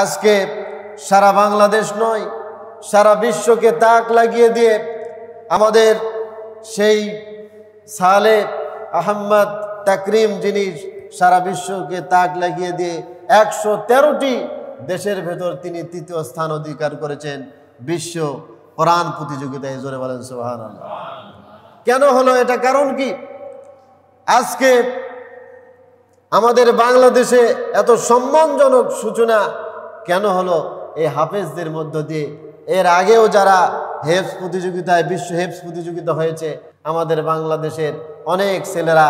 আজকে সারা বাংলাদেশ নয়, সারা বিশ্বকে তাক লাগিয়ে দিয়ে আমাদের সেই সালেহ আহমদ তাকরিম, যিনি সারা বিশ্বকে তাক লাগিয়ে দিয়ে 113টি দেশের ভেতর তিনি তৃতীয় স্থান অধিকার করেছেন বিশ্ব কোরআন প্রতিযোগিতায়। জোরে বলেন সুবহানাল্লাহ। কেন হলো এটা? কারণ কি? আজকে আমাদের বাংলাদেশে এত সম্মানজনক সূচনা কেন হলো? এই হাফেজদের মধ্য দিয়ে। এর আগেও যারা হেফজ প্রতিযোগিতায়, বিশ্ব হেফজ প্রতিযোগিতা হয়েছে, আমাদের বাংলাদেশের অনেক ছেলেরা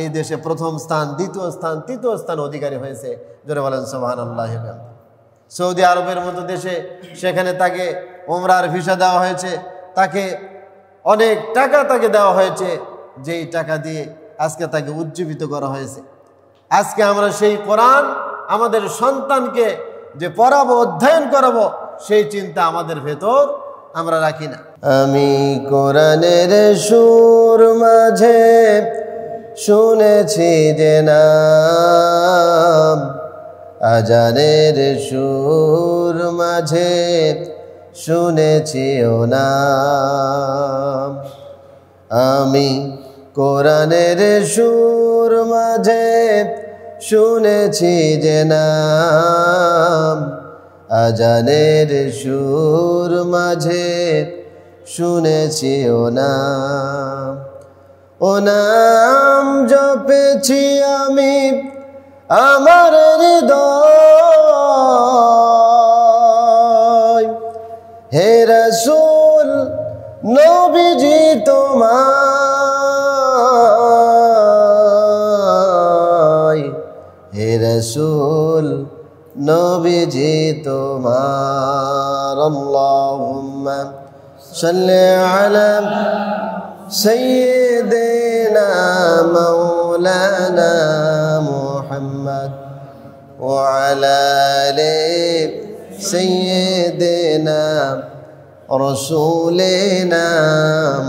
এই দেশে প্রথম স্থান, দ্বিতীয় স্থান, তৃতীয় স্থান অধিকারী হয়েছে। জোরে বলেন সুবহানাল্লাহ। সৌদি আরবের মতো দেশে, সেখানে তাকে উমরার ভিসা দেওয়া হয়েছে, তাকে অনেক টাকা তাকে দেওয়া হয়েছে, যেই টাকা দিয়ে আজকে তাকে উজ্জীবিত করা হয়েছে। আজকে আমরা সেই কোরআন আমাদের সন্তানকে যে পড়াবো, অধ্যয়ন করাবো, সেই চিন্তা আমাদের ভেতর আমরা রাখি না। আমি কোরআনের সুর মাঝে শুনেছি যে নাম, আজানের সুর মাঝে শুনেছি ও নাম। আমি কোরআনের সুর মাঝে শুনেছি যে নাম, আজানের সুর মাঝে শুনেছি ও নাম। ও নাম জপেছি আমি আমার হৃদয়, হে রাসূল নবীজি তোমায়, হে রাসূল নবীজি তোমার। আল্লাহুম্মা সাল্লি আলা সাইয়্যিদিনা মাওলানা মুহাম্মদ ওয়া আলা আলি সাইয়্যিদিনা রাসূলিনা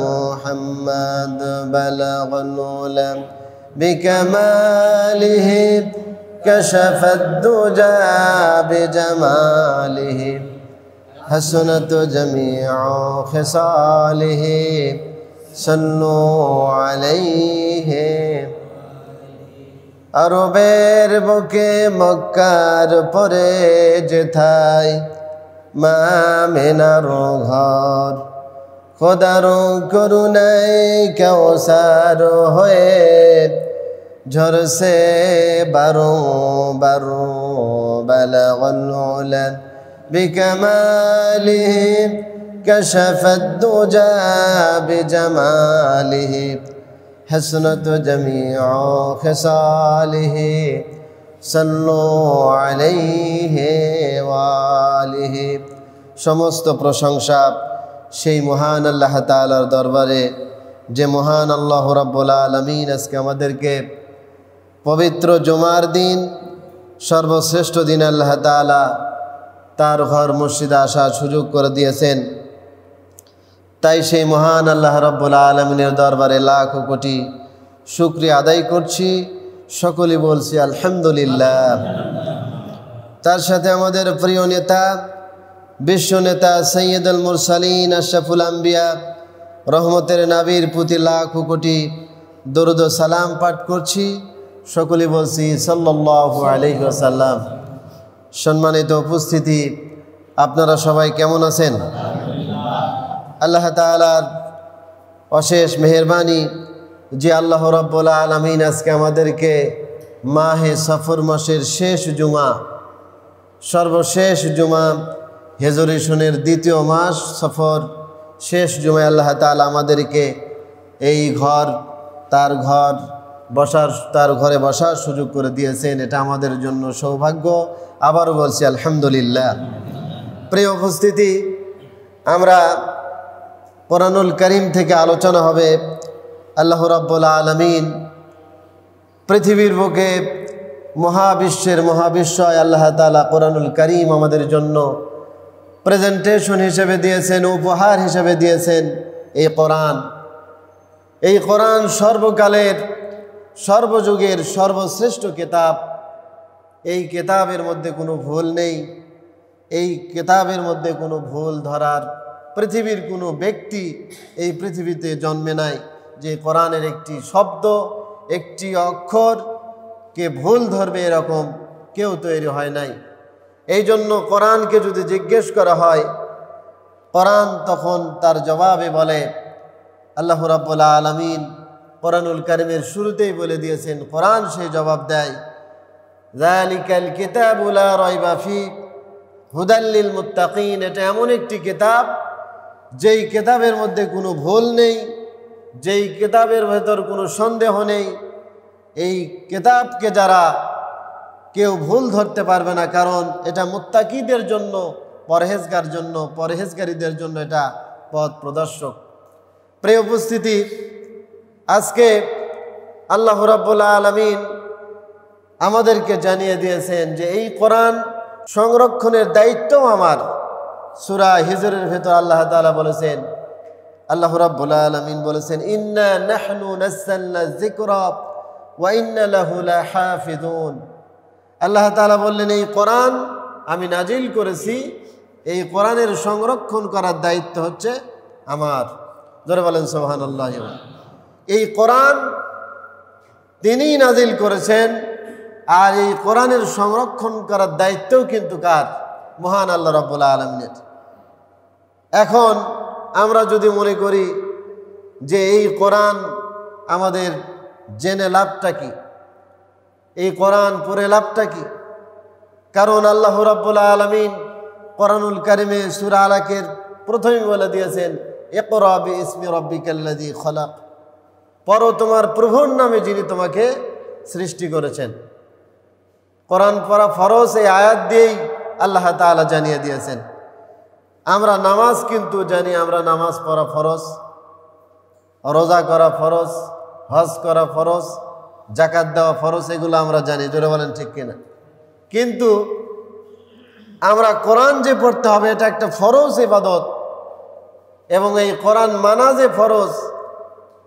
মুহাম্মদ। বালাগাল উলাম বিকামালিহি কাশাফাদ দুজা বিজামালিহি হাসনাতু জামিউ খিসালিহি সল্লু আলাইহি। আরবের বুকে মক্কার পরে যেথায় মা মেনার ঘর, খোদার করুণায় কাউসার হয়ে ঝরসে বারো বারো। বালাগাল উলাম বিকামালিহি কাশাফাদ দুজা বিজামালিহি হাসনাতু জামিউ খিসালিহি সাল্লু আলাইহি ওয়া আলিহি। সমস্ত প্রশংসা সেই মহান আল্লাহ তাআলার দরবারে, যে মহান আল্লাহ রাব্বুল আলামিন আজকে আমাদেরকে পবিত্র জুমার দিন, সর্বশ্রেষ্ঠ দিন, আল্লাহ তাআলা তার ঘর মসজিদে আসার সুযোগ করে দিয়েছেন। তাই সেই মহান আল্লাহ রাব্বুল আলামিনের দরবারে লাখ কোটি শুকরিয়া আদায় করছি। সকলে বলছি আলহামদুলিল্লাহ। তার সাথে আমাদের প্রিয় নেতা, বিশ্ব নেতা সৈয়দুল মুরসালিন আশরাফুল আম্বিয়া রহমতের নাবির প্রতি লাখ কোটি দরুদ ও সালাম পাঠ করছি। সকলে বলছি সাল্লাল্লাহু আলাইহি ওয়াসাল্লাম। সম্মানিত উপস্থিতি, আপনারা সবাই কেমন আছেন? আল্লাহ তাআলার অশেষ মেহেরবানি যে আল্লাহ রাব্বুল আলামিন আজকে আমাদেরকে মাহে সফর মাসের শেষ জুমা, সর্বশেষ জুমা, হিজরি সনের দ্বিতীয় মাস সফর, শেষ জুমায় আল্লাহ তাআলা আমাদেরকে এই ঘর, তার ঘর বসার, তার ঘরে বসার সুযোগ করে দিয়েছেন। এটা আমাদের জন্য সৌভাগ্য। আবারও বলছি আলহামদুলিল্লাহ। প্রিয় উপস্থিতি, আমরা কোরআনুল করিম থেকে আলোচনা হবে। আল্লাহ রাব্বুল আলামিন পৃথিবীর বুকে মহাবিশ্বের মহাবিশ্বয় আল্লাহ তাআলা কোরআনুল করিম আমাদের জন্য প্রেজেন্টেশন হিসেবে দিয়েছেন, উপহার হিসেবে দিয়েছেন। এই কোরআন, এই কোরআন সর্বকালের, সর্বযুগের সর্বশ্রেষ্ঠ কিতাব। এই কিতাবের মধ্যে কোনো ভুল নেই, এই কিতাবের মধ্যে কোনো ভুল ধরার পৃথিবীর কোনো ব্যক্তি এই পৃথিবীতে জন্মে নাই যে কোরআনের একটি শব্দ, একটি অক্ষরকে ভুল ধরবে এরকম কেউ তৈরি হয় নাই। এই জন্য কোরআনকে যদি জিজ্ঞেস করা হয়, কোরআন তখন তার জবাবে বলে, আল্লাহ রাব্বুল আলামিন কোরআনুল কারীমের শুরুতেই বলে দিয়েছেন, কোরআন সেই জবাব দেয়, যালিকাল কিতাবু লা রাইবা ফিহি হুদাল লিল মুত্তাকিন। এটা এমন একটি কিতাব যেই কিতাবের মধ্যে কোনো ভুল নেই, যেই কিতাবের ভেতর কোনো সন্দেহ নেই। এই কিতাবকে যারা কেউ ভুল ধরতে পারবে না, কারণ এটা মুত্তাকিদের জন্য, পরহেজগারীদের জন্য এটা পথ প্রদর্শক। প্রিয় উপস্থিতি, আজকে আল্লাহ রাব্বুল আলামিন আমাদেরকে জানিয়ে দিয়েছেন যে এই কোরআন সংরক্ষণের দায়িত্বও আমার। সূরা হিজরের ভেতর আল্লাহ তাআলা বলেছেন, আল্লাহ রাব্বুল আলামিন বলেছেন, ইন্না নাহনু নাযালনা যিকরা ওয়া ইন্না লাহু লাহাফিজুন। আল্লাহ তাআলা বললেন, এই কোরআন আমি নাজিল করেছি, এই কোরআনের সংরক্ষণ করার দায়িত্ব হচ্ছে আমার। জোরে বলেন সুবহানাল্লাহ। এই কোরআন তিনিই নাজিল করেছেন, আর এই কোরআনের সংরক্ষণ করার দায়িত্বও কিন্তু কার? মহান আল্লাহ রাব্বুল আলামিনের। এখন আমরা যদি মনে করি যে এই কোরআন আমাদের জেনে লাভটা কি, এই কোরআন পড়ে লাভটা কি, কারণ আল্লাহ রাব্বুল আলামিন কোরআনুল কারীমে সূরা আলাকের প্রথমে বলে দিয়েছেন, ইকরা বিইসমি রাব্বিকাল্লাযী খলাক, পড়ো তোমার প্রভুর নামে যিনি তোমাকে সৃষ্টি করেছেন। কোরআন পড়া ফরজ, এই আয়াত দিয়েই আল্লাহ তাআলা জানিয়ে দিয়েছেন। আমরা নামাজ কিন্তু জানি, আমরা নামাজ পড়া ফরজ, রোজা করা ফরজ, হজ করা ফরজ, জাকাত দেওয়া ফরজ, এগুলো আমরা জানি। জোরে বলেন ঠিক কিনা? কিন্তু আমরা কোরআন যে পড়তে হবে এটা একটা ফরজ ইবাদত, এবং এই কোরআন মানা যে ফরজ,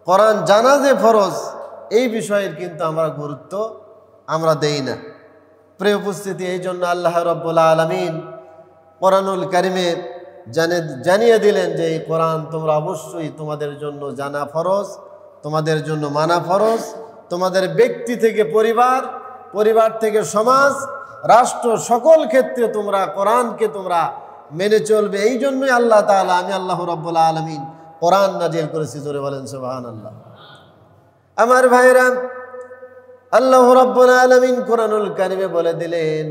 কোরআন জানা যে ফরজ, এই বিষয়ের কিন্তু আমরা গুরুত্ব আমরা দেই না। প্রিয় উপস্থিতি, এই জন্য আল্লাহ রাব্বুল আলামিন কোরআনুল কারীমে জানিয়ে দিলেন যে এই কোরআন তোমরা অবশ্যই তোমাদের জন্য জানা ফরজ, তোমাদের জন্য মানা ফরজ, তোমাদের ব্যক্তি থেকে পরিবার, পরিবার থেকে সমাজ, রাষ্ট্র, সকল ক্ষেত্রে তোমরা কোরআনকে তোমরা মেনে চলবে। এই জন্যই আল্লাহ তাআলা, আমি আল্লাহ রাব্বুল আলামিন কোরআন নাজিল করেছি। জোরে বলেন সুবহানাল্লাহ। আমার ভাইরা, আল্লাহ রাব্বুল আলামিন কোরআনুল কারীমে বলে দিলেন,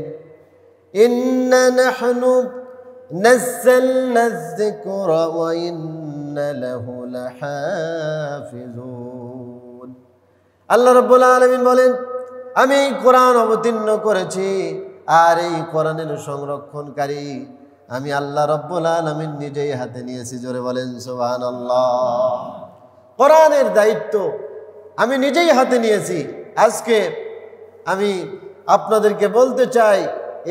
ইন্না নাহনু নাযালনা যিকরা ওয়া ইন্না লাহু লাহাফিজুন। আল্লাহ রাব্বুল আলামিন বলেন, আমি এই কোরআন অবতীর্ণ করেছি, আর এই কোরআনের সংরক্ষণকারী আমি আল্লাহ রাব্বুল আলামিন নিজেই হাতে নিয়েছি। জোরে বলেন সুবহানাল্লাহ। কোরআনের দায়িত্ব আমি নিজেই হাতে নিয়েছি। আজকে আমি আপনাদেরকে বলতে চাই,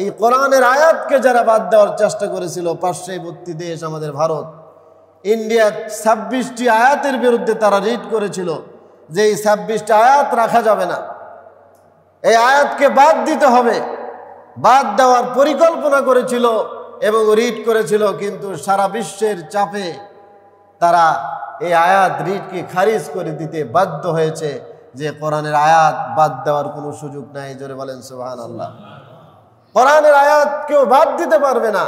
এই কোরআনের আয়াতকে যারা বাদ দেওয়ার চেষ্টা করেছিল, পার্শ্ববর্তী দেশ আমাদের ভারত, ইন্ডিয়ার 26টি আয়াতের বিরুদ্ধে তারা রিট করেছিল যে এই 26টা আয়াত রাখা যাবে না, এই আয়াতকে বাদ দিতে হবে। বাদ দেওয়ার পরিকল্পনা করেছিল এবং রিট করেছিল, কিন্তু সারা বিশ্বের চাপে তারা এই আয়াত রিটকে খারিজ করে দিতে বাধ্য হয়েছে, যে কোরআনের আয়াত বাদ দেওয়ার কোনো সুযোগ নাই। জোরে বলেন সুবহানাল্লাহ। কোরআনের আয়াত কেউ বাদ দিতে পারবে না।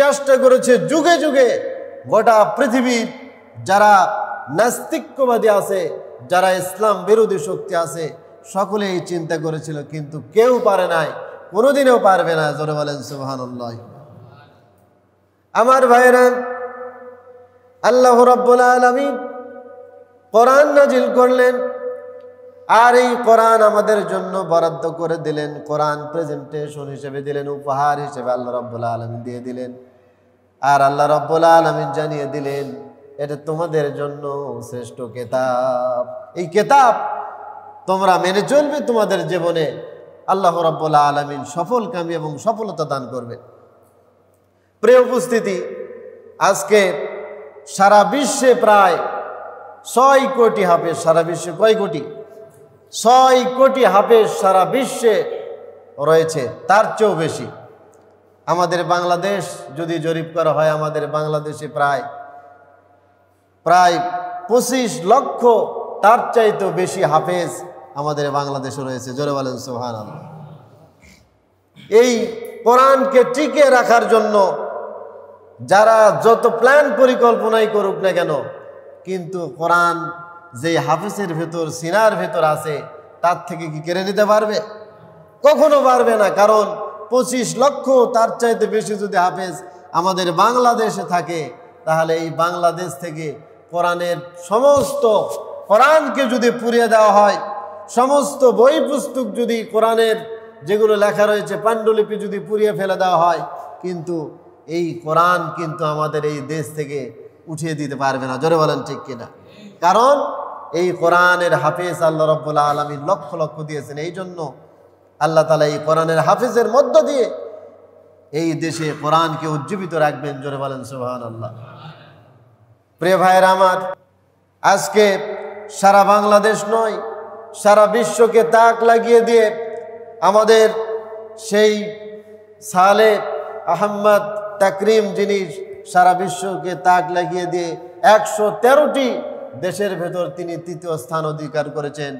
চেষ্টা করেছে যুগে যুগে গোটা পৃথিবীর যারা নাস্তিক্যবাদী আছে, যারা ইসলাম বিরোধী শক্তি আছে, সকলে এই চিন্তা করেছিল, কিন্তু কেউ পারে নাই, কোনোদিনও পারবে না। জোরে বলেন সুবহানাল্লাহ। আমার ভাইরা, আল্লাহ রাব্বুল আলামিন কোরআন নাজিল করলেন, আর এই কোরআন আমাদের জন্য বরাদ্দ করে দিলেন। কোরআন প্রেজেন্টেশন হিসেবে দিলেন, উপহার হিসেবে আল্লাহ রাব্বুল আলামিন দিয়ে দিলেন। আর আল্লাহ রাব্বুল আলামিন জানিয়ে দিলেন, এটা তোমাদের জন্য শ্রেষ্ঠ কিতাব, এই কিতাব তোমরা মেনে চলবে, তোমাদের জীবনে আল্লাহ রাব্বুল আলামিন সফলকামী এবং সফলতা দান করবে। প্রিয় উপস্থিতি, আজকে সারা বিশ্বে প্রায় 6 কোটি হাফেজ, সারা বিশ্বে কয় কোটি? 6 কোটি হাফেজ সারা বিশ্বে রয়েছে তার চেয়েও বেশি। আমাদের বাংলাদেশ যদি জরিপ করা হয়, আমাদের বাংলাদেশে প্রায় 25 লক্ষ তার চাইতেও বেশি হাফেজ আমাদের বাংলাদেশে রয়েছে। জোরে বলেন সুবহানাল্লাহ। এই কোরআনকে টিকে রাখার জন্য যারা যত প্ল্যান পরিকল্পনাই করুক না কেন, কিন্তু কোরআন যেই হাফেজের ভেতর, সিনার ভেতর আছে, তার থেকে কি কেড়ে নিতে পারবে? কখনো পারবে না। কারণ 25 লক্ষ তার চাইতে বেশি যদি হাফেজ আমাদের বাংলাদেশে থাকে, তাহলে এই বাংলাদেশ থেকে কোরআনের সমস্ত, কোরআনকে যদি পুড়িয়ে দেওয়া হয়, সমস্ত বই পুস্তক যদি কোরআনের যেগুলো লেখা রয়েছে পাণ্ডুলিপি যদি পুড়িয়ে ফেলে দেওয়া হয়, কিন্তু এই কোরআন কিন্তু আমাদের এই দেশ থেকে উঠিয়ে দিতে পারবে না। জোরে বলেন ঠিক কিনা? কারণ এই কোরআনের হাফেজ আল্লাহ রাব্বুল আলামিন লক্ষ লক্ষ দিয়েছেন। এই জন্য আল্লাহ তাআলা এই কোরআনের হাফেজের মধ্য দিয়ে এই দেশে কোরআনকে উজ্জীবিত রাখবেন। জোরে বলেন সুবহানাল্লাহ। প্রিয় ভাইরা আমার, আজকে সারা বাংলাদেশ নয়, সারা বিশ্বকে তাক লাগিয়ে দিয়ে আমাদের সেই সালেহ আহমদ তাকরিম, যিনি সারা বিশ্বকে তাক লাগিয়ে দিয়ে 113টি দেশের ভেতর তিনি 3য় স্থান অধিকার করেছেন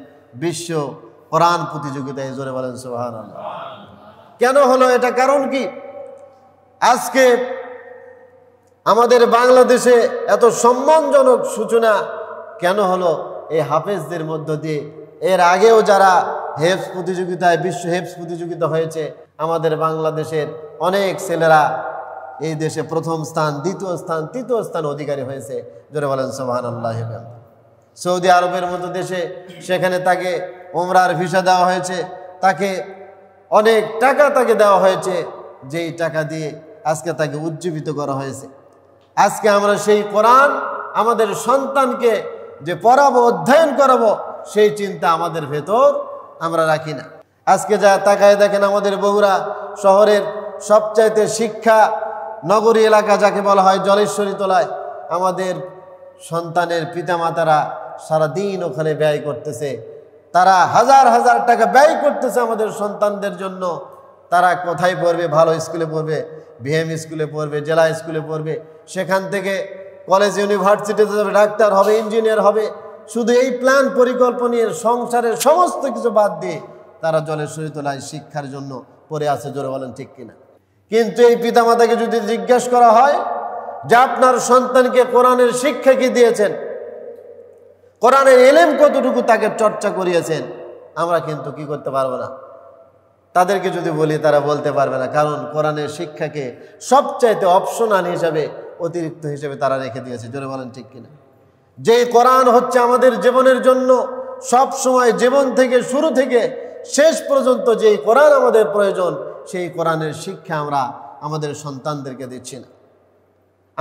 বিশ্ব কোরআন প্রতিযোগিতায়। জোরে বলেন সুবহানাল্লাহ। কেন হলো এটা? কারণ কি? আজকে আমাদের বাংলাদেশে এত সম্মানজনক সূচনা কেন হলো? এই হাফেজদের মধ্য দিয়ে। এর আগেও যারা হেফজ প্রতিযোগিতায়, বিশ্ব হেফজ প্রতিযোগিতা হয়েছে, আমাদের বাংলাদেশের অনেক ছেলেরা এই দেশে 1ম স্থান, 2য় স্থান, 3য় স্থান অধিকারী হয়েছে। জোরে বলেন সুবহানাল্লাহ। সৌদি আরবের মতো দেশে, সেখানে তাকে উমরার ভিসা দেওয়া হয়েছে, তাকে অনেক টাকা তাকে দেওয়া হয়েছে, যেই টাকা দিয়ে আজকে তাকে উজ্জীবিত করা হয়েছে। আজকে আমরা সেই কোরআন আমাদের সন্তানকে যে পড়াবো, অধ্যয়ন করাবো, সেই চিন্তা আমাদের ভেতর আমরা রাখি না। আজকে যা তাকায় দেখেন, আমাদের বগুড়া শহরের সবচাইতে শিক্ষা নগরী এলাকা যাকে বলা হয় জলেশ্বরী তলায়, আমাদের সন্তানের পিতামাতারা সারাদিন ওখানে ব্যয় করতেছে। তারা হাজার হাজার টাকা ব্যয় করতেছে আমাদের সন্তানদের জন্য। তারা কোথায় পড়বে? ভালো স্কুলে পড়বে, ভিএম স্কুলে পড়বে, জেলা স্কুলে পড়বে, সেখান থেকে কলেজ ইউনিভার্সিটিতে যাবে, ডাক্তার হবে, ইঞ্জিনিয়ার হবে। শুধু এই প্ল্যান পরিকল্পনার সংসারের সমস্ত কিছু বাদ দিয়ে তারা জলেশ্বরী তলায় শিক্ষার জন্য পড়ে আছে। জোরে বলেন ঠিক কিনা? কিন্তু এই পিতামাতাকে যদি জিজ্ঞাসা করা হয় যে আপনার সন্তানকে কোরআনের শিক্ষা কি দিয়েছেন, কোরআনের এলেম কতটুকু তাকে চর্চা করিয়েছেন, আমরা কিন্তু কি করতে পারবো না। তাদেরকে যদি বলি, তারা বলতে পারবে না। কারণ কোরআনের শিক্ষাকে সবচাইতে অপশনাল হিসাবে, অতিরিক্ত হিসেবে তারা রেখে দিয়েছে। জোরে বলেন ঠিক কিনা? যে কোরআন হচ্ছে আমাদের জীবনের জন্য সব সময়, জীবন থেকে শুরু থেকে শেষ পর্যন্ত যে কোরআন আমাদের প্রয়োজন, সেই কোরআনের শিক্ষা আমরা আমাদের সন্তানদেরকে দিচ্ছি না।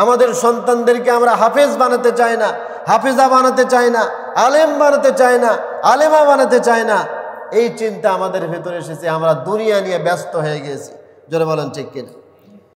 আমাদের সন্তানদেরকে আমরা হাফেজ বানাতে চাই না, হাফেজা বানাতে চাই না, আলেম বানাতে চাই না, আলেমা বানাতে চাই না। এই চিন্তা আমাদের ভেতরে এসেছে। আমরা দুনিয়া নিয়ে ব্যস্ত হয়ে গেছি। জোরে বলেন ঠিক কিনা?